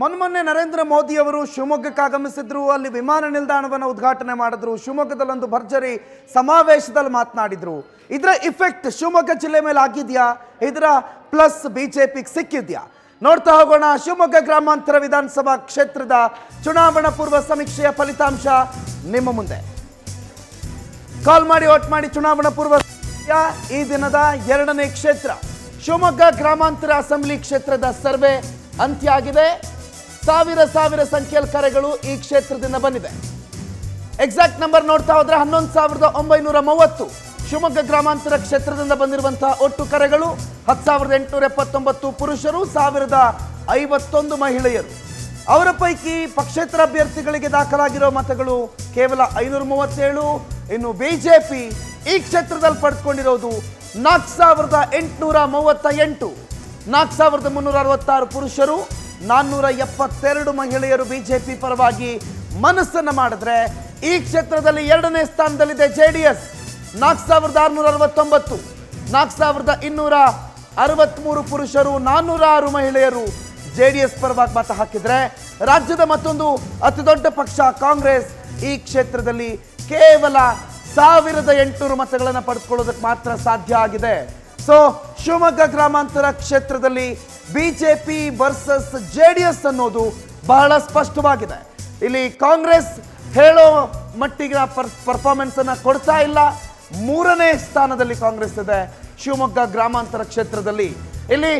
ಮೊನ್ನೆ ನರೇಂದ್ರ ಮೋದಿ ಅವರು ಶಿವಮೊಗ್ಗಕ್ಕೆ ಆಗಮಿಸಿದ್ರು. ಅಲ್ಲಿ ವಿಮಾನ ನಿಲ್ದಾಣವನ್ನು ಉದ್ಘಾಟನೆ ಮಾಡಿದ್ರು. ಶಿವಮೊಗ್ಗದಲ್ಲೊಂದು ಭರ್ಜರಿ ಸಮಾವೇಶದಲ್ಲಿ ಮಾತನಾಡಿದ್ರು. ಇದರ ಇಫೆಕ್ಟ್ ಶಿವಮೊಗ್ಗ ಜಿಲ್ಲೆ ಮೇಲೆ ಆಗಿದ್ಯಾ? ಇದರ ಪ್ಲಸ್ ಬಿಜೆಪಿಗೆ ಸಿಕ್ಕಿದ್ಯಾ? ನೋಡ್ತಾ ಹೋಗೋಣ. ಶಿವಮೊಗ್ಗ ಗ್ರಾಮಾಂತರ ವಿಧಾನಸಭಾ ಕ್ಷೇತ್ರದ ಚುನಾವಣಾ ಪೂರ್ವ ಸಮೀಕ್ಷೆಯ ಫಲಿತಾಂಶ ನಿಮ್ಮ ಮುಂದೆ. ಕಾಲ್ ಮಾಡಿ ವೋಟ್ ಮಾಡಿ. ಚುನಾವಣಾ ಪೂರ್ವ ಈ ದಿನದ ಎರಡನೇ ಕ್ಷೇತ್ರ ಶಿವಮೊಗ್ಗ ಗ್ರಾಮಾಂತರ ಅಸೆಂಬ್ಲಿ ಕ್ಷೇತ್ರದ ಸರ್ವೆ ಅಂತ್ಯ ಆಗಿದೆ. ಸಾವಿರ ಸಾವಿರ ಸಂಖ್ಯೆಯ ಕರೆಗಳು ಈ ಕ್ಷೇತ್ರದಿಂದ ಬಂದಿದೆ. ಎಕ್ಸಾಕ್ಟ್ ನಂಬರ್ ನೋಡ್ತಾ ಹೋದ್ರೆ 11,930 ಶಿವಮೊಗ್ಗ ಗ್ರಾಮಾಂತರ ಕ್ಷೇತ್ರದಿಂದ ಬಂದಿರುವಂತಹ ಒಟ್ಟು ಕರೆಗಳು. 10,879 ಪುರುಷರು, 1,051 ಮಹಿಳೆಯರು. ಅವರ ಪೈಕಿ ಪಕ್ಷೇತರ ಅಭ್ಯರ್ಥಿಗಳಿಗೆ ದಾಖಲಾಗಿರುವ ಮತಗಳು ಕೇವಲ 537. ಇನ್ನು ಬಿಜೆಪಿ ಈ ಕ್ಷೇತ್ರದಲ್ಲಿ ಪಡೆದುಕೊಂಡಿರೋದು 4,838. 4,366 ಪುರುಷರು, 472 ಮಹಿಳೆಯರು ಬಿಜೆಪಿ ಪರವಾಗಿ ಮನಸ್ಸನ್ನು ಮಾಡಿದ್ರೆ ಈ ಕ್ಷೇತ್ರದಲ್ಲಿ ಎರಡನೇ ಸ್ಥಾನದಲ್ಲಿದೆ JDS. 4,669, 4,263 ಪುರುಷರು, 406 ಮಹಿಳೆಯರು JDS ಪರವಾಗಿ ಮತ ಹಾಕಿದ್ರೆ ರಾಜ್ಯದ ಮತ್ತೊಂದು ಅತಿದೊಡ್ಡ ಪಕ್ಷ ಕಾಂಗ್ರೆಸ್ ಈ ಕ್ಷೇತ್ರದಲ್ಲಿ ಕೇವಲ 1,800 ಮತಗಳನ್ನು ಪಡೆದುಕೊಳ್ಳೋದಕ್ಕೆ ಮಾತ್ರ ಸಾಧ್ಯ ಆಗಿದೆ. ಸೊ ಶಿವಮೊಗ್ಗ ಗ್ರಾಮಾಂತರ ಕ್ಷೇತ್ರದಲ್ಲಿ ಬಿಜೆಪಿ ವರ್ಸಸ್ JDS ಅನ್ನೋದು ಬಹಳ ಸ್ಪಷ್ಟವಾಗಿದೆ. ಇಲ್ಲಿ ಕಾಂಗ್ರೆಸ್ ಹೇಳೋ ಮಟ್ಟಿಗೆ ಪರ್ಫಾರ್ಮೆನ್ಸ್ ಅನ್ನ ಕೊಡ್ತಾ ಇಲ್ಲ. 3ನೇ ಸ್ಥಾನದಲ್ಲಿ ಕಾಂಗ್ರೆಸ್ ಇದೆ ಶಿವಮೊಗ್ಗ ಗ್ರಾಮಾಂತರ ಕ್ಷೇತ್ರದಲ್ಲಿ. ಇಲ್ಲಿ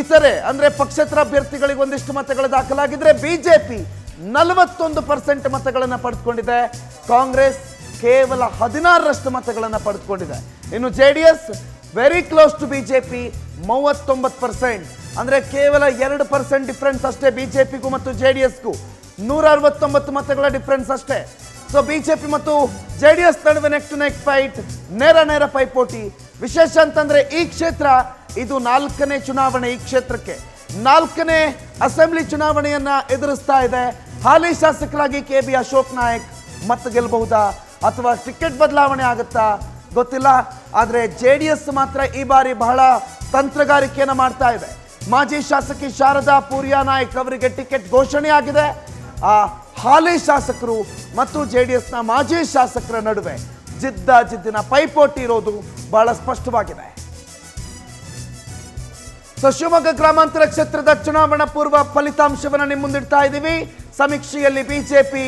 ಇತರೆ ಅಂದ್ರೆ ಪಕ್ಷೇತರ ಅಭ್ಯರ್ಥಿಗಳಿಗೆ ಒಂದಿಷ್ಟು ಮತಗಳು ದಾಖಲಾಗಿದ್ರೆ ಬಿಜೆಪಿ 41% ಮತಗಳನ್ನು ಪಡೆದುಕೊಂಡಿದೆ. ಕಾಂಗ್ರೆಸ್ ಕೇವಲ 16% ಮತಗಳನ್ನು ಪಡೆದುಕೊಂಡಿದೆ. ಇನ್ನು JDS very close to BJP 39%, ಅಂದ್ರೆ ಕೇವಲ 2% ಡಿಫರೆನ್ಸ್ ಅಷ್ಟೇ ಬಿಜೆಪಿಗೂ ಮತ್ತು JDSಗೂ. 169 ಮತಗಳ ಡಿಫರೆನ್ಸ್ ಅಷ್ಟೇ. ಸೊ ಬಿಜೆಪಿ ಮತ್ತು JDS ನಡುವೆ ನೆಕ್ ಟು ನೆಕ್ ಫೈಟ್, ನೇರ ಪೈಪೋಟಿ. ವಿಶೇಷ ಅಂತಂದ್ರೆ ಈ ಕ್ಷೇತ್ರ ಇದು 4ನೇ ಚುನಾವಣೆ. ಈ ಕ್ಷೇತ್ರಕ್ಕೆ 4ನೇ ಅಸೆಂಬ್ಲಿ ಚುನಾವಣೆಯನ್ನ ಎದುರಿಸ್ತಾ ಇದೆ. ಹಾಲಿ ಶಾಸಕರಾಗಿ KB ಅಶೋಕ್ ನಾಯಕ್ ಮತ್ತೆ ಗೆಲ್ಲಬಹುದಾ ಅಥವಾ ಟಿಕೆಟ್ ಬದಲಾವಣೆ ಆಗುತ್ತಾ ಗೊತ್ತಿಲ್ಲ. ಆದರೆ JDS ಮಾತ್ರ ಈ ಬಾರಿ ಬಹಳ ತಂತ್ರಗಾರಿಕೆಯನ್ನು ಮಾಡ್ತಾ ಇದೆ. ಮಾಜಿ ಶಾಸಕಿ ಶಾರದಾ ಪೂರ್ಯ ನಾಯಕ್ ಅವರಿಗೆ ಟಿಕೆಟ್ ಘೋಷಣೆ ಆಗಿದೆ. ಆ ಹಾಲಿ ಶಾಸಕರು ಮತ್ತು JDSನ ಮಾಜಿ ಶಾಸಕರ ನಡುವೆ ಜಿದ್ದಿನ ಪೈಪೋಟಿ ಇರೋದು ಬಹಳ ಸ್ಪಷ್ಟವಾಗಿದೆ. ಸೊ ಶಿವಮೊಗ್ಗ ಗ್ರಾಮಾಂತರ ಕ್ಷೇತ್ರದ ಚುನಾವಣಾ ಪೂರ್ವ ಫಲಿತಾಂಶವನ್ನು ನಿಮ್ಮ ಮುಂದಿಡ್ತಾ ಇದ್ದೀವಿ. ಸಮೀಕ್ಷೆಯಲ್ಲಿ ಬಿಜೆಪಿ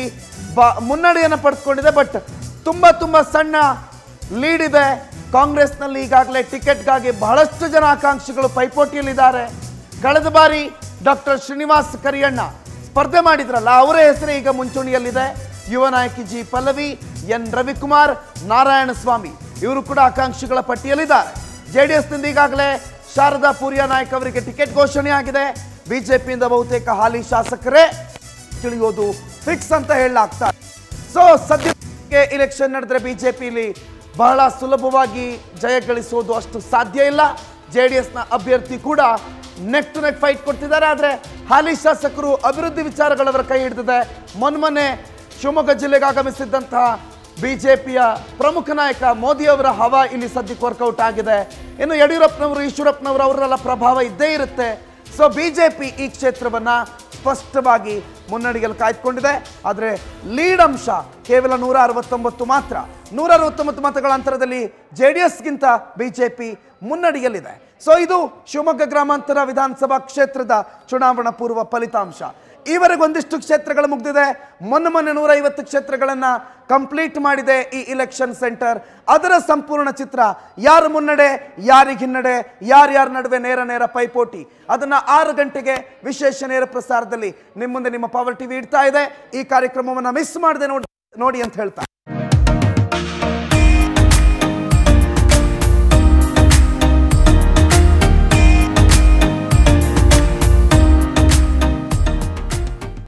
ಮುನ್ನಡೆಯನ್ನು ಪಡೆದುಕೊಂಡಿದೆ. ಬಟ್ ತುಂಬಾ ಸಣ್ಣ ಲೀಡ್ ಇದೆ. ಕಾಂಗ್ರೆಸ್ನಲ್ಲಿ ಈಗಾಗಲೇ ಟಿಕೆಟ್ಗಾಗಿ ಬಹಳಷ್ಟು ಜನ ಆಕಾಂಕ್ಷಿಗಳು ಪೈಪೋಟಿಯಲ್ಲಿದ್ದಾರೆ. ಕಳೆದ ಬಾರಿ ಡಾಕ್ಟರ್ ಶ್ರೀನಿವಾಸ್ ಕರಿಯಣ್ಣ ಸ್ಪರ್ಧೆ ಮಾಡಿದ್ರಲ್ಲ, ಅವರ ಹೆಸರೇ ಈಗ ಮುಂಚೂಣಿಯಲ್ಲಿದೆ. ಯುವ ನಾಯಕಿ G Pallavi, N Ravikumar, Narayanaswamy ಇವರು ಕೂಡ ಆಕಾಂಕ್ಷಿಗಳ ಪಟ್ಟಿಯಲ್ಲಿದ್ದಾರೆ. JDSನಿಂದ ಈಗಾಗಲೇ ಶಾರದಾ ಪೂರ್ಯ ನಾಯಕ್ ಅವರಿಗೆ ಟಿಕೆಟ್ ಘೋಷಣೆ ಆಗಿದೆ. ಬಿಜೆಪಿಯಿಂದ ಬಹುತೇಕ ಹಾಲಿ ಶಾಸಕರೇ ತಿಳಿಯೋದು ಫಿಕ್ಸ್ ಅಂತ ಹೇಳಲಾಗ್ತಾರೆ. ಸೊ ಸದ್ಯಕ್ಕೆ ಇಲೆಕ್ಷನ್ ನಡೆದ್ರೆ ಬಿಜೆಪಿಲಿ ಬಹಳ ಸುಲಭವಾಗಿ ಜಯ ಗಳಿಸೋದು ಅಷ್ಟು ಸಾಧ್ಯ ಇಲ್ಲ. JDSನ ಅಭ್ಯರ್ಥಿ ಕೂಡ ನೆಕ್ ಟು ನೆಕ್ ಫೈಟ್ ಕೊಡ್ತಿದ್ದಾರೆ. ಆದರೆ ಹಾಲಿ ಶಾಸಕರು ಅಭಿವೃದ್ಧಿ ವಿಚಾರಗಳವರ ಕೈ ಹಿಡಿದಿದೆ. ಮೊನ್ನೆ ಶಿವಮೊಗ್ಗ ಜಿಲ್ಲೆಗೆ ಆಗಮಿಸಿದ್ದಂತಹ ಬಿಜೆಪಿಯ ಪ್ರಮುಖ ನಾಯಕ ಮೋದಿ ಅವರ ಹವಾ ಇಲ್ಲಿ ಸದ್ಯಕ್ಕೆ ವರ್ಕೌಟ್ ಆಗಿದೆ. ಇನ್ನು ಯಡಿಯೂರಪ್ಪನವರು, ಈಶ್ವರಪ್ಪನವರು ಅವರೆಲ್ಲ ಪ್ರಭಾವ ಇದ್ದೇ ಇರುತ್ತೆ. ಸೊ ಬಿಜೆಪಿ ಈ ಕ್ಷೇತ್ರವನ್ನು ಸ್ಪಷ್ಟವಾಗಿ ಮುನ್ನಡೆಯಲ್ಲಿ ಕಾಯ್ದುಕೊಂಡಿದೆ. ಆದರೆ ಲೀಡ್ ಅಂಶ ಕೇವಲ 169 ಮಾತ್ರ. 169 ಮತಗಳ ಅಂತರದಲ್ಲಿ JDSಗಿಂತ ಬಿಜೆಪಿ ಮುನ್ನಡೆಯಲ್ಲಿದೆ. ಸೊ ಇದು ಶಿವಮೊಗ್ಗ ಗ್ರಾಮಾಂತರ ವಿಧಾನಸಭಾ ಕ್ಷೇತ್ರದ ಚುನಾವಣಾ ಪೂರ್ವ ಫಲಿತಾಂಶ. ಈವರೆಗೆ ಒಂದಿಷ್ಟು ಕ್ಷೇತ್ರಗಳು ಮುಗಿದಿದೆ. ಮೊನ್ನೆ 150 ಕ್ಷೇತ್ರಗಳನ್ನು ಕಂಪ್ಲೀಟ್ ಮಾಡಿದೆ ಈ ಇಲೆಕ್ಷನ್ ಸೆಂಟರ್. ಅದರ ಸಂಪೂರ್ಣ ಚಿತ್ರ, ಯಾರು ಮುನ್ನಡೆ, ಯಾರಿಗೆ ಹಿನ್ನಡೆ, ಯಾರ್ಯಾರ ನಡುವೆ ನೇರ ಪೈಪೋಟಿ, ಅದನ್ನು 6 ಗಂಟೆಗೆ ವಿಶೇಷ ನೇರ ಪ್ರಸಾರದಲ್ಲಿ ನಿಮ್ಮ ಮುಂದೆ ನಿಮ್ಮ ಪವರ್ TV ಇಡ್ತಾ ಇದೆ. ಈ ಕಾರ್ಯಕ್ರಮವನ್ನು ಮಿಸ್ ಮಾಡದೆ ನೋಡಿ ಅಂತ ಹೇಳ್ತಾ